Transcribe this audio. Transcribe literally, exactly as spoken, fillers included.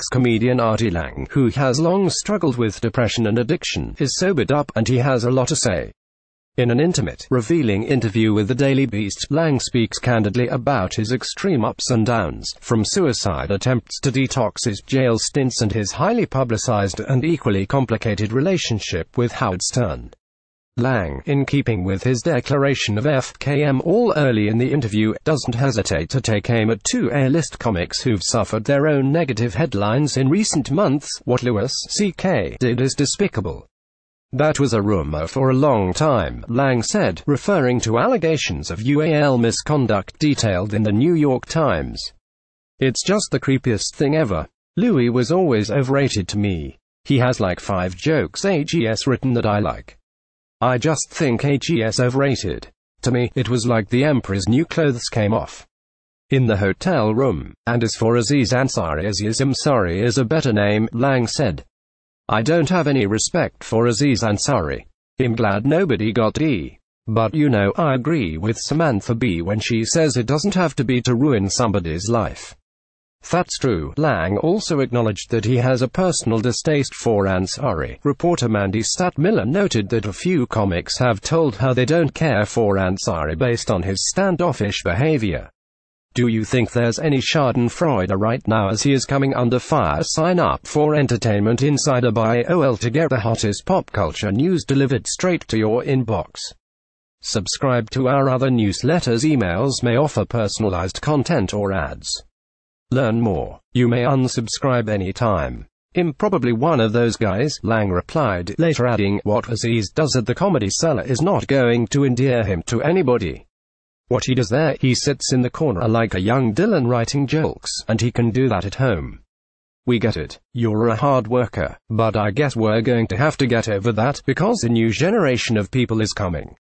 ex-comedian Artie Lange, who has long struggled with depression and addiction, is sobered up, and he has a lot to say. In an intimate, revealing interview with the Daily Beast, Lange speaks candidly about his extreme ups and downs, from suicide attempts to detox, his jail stints, and his highly publicized and equally complicated relationship with Howard Stern. Lange, in keeping with his declaration of F K M all early in the interview, doesn't hesitate to take aim at two A-list comics who've suffered their own negative headlines in recent months. What Louis C K did is despicable. That was a rumor for a long time, Lange said, referring to allegations of A O L misconduct detailed in the New York Times. It's just the creepiest thing ever. Louis was always overrated to me. He has like five jokes H E S written that I like. I just think H E S overrated. To me, it was like the emperor's new clothes came off. In the hotel room, and as for Aziz Ansari, Aziz Ansari is a better name, Lange said. I don't have any respect for Aziz Ansari. I'm glad nobody got E. But you know, I agree with Samantha Bee when she says it doesn't have to be to ruin somebody's life. That's true. Lange also acknowledged that he has a personal distaste for Ansari. Reporter Mandy Stattmiller noted that a few comics have told her they don't care for Ansari based on his standoffish behavior. Do you think there's any schadenfreude right now as he is coming under fire? Sign up for Entertainment Insider by A O L to get the hottest pop culture news delivered straight to your inbox. Subscribe to our other newsletters. Emails may offer personalized content or ads. Learn more. You may unsubscribe anytime. I'm probably one of those guys, Lange replied, later adding, what Aziz does at the Comedy Cellar is not going to endear him to anybody. What he does there, he sits in the corner like a young Dylan writing jokes, and he can do that at home. We get it. You're a hard worker, but I guess we're going to have to get over that, because a new generation of people is coming.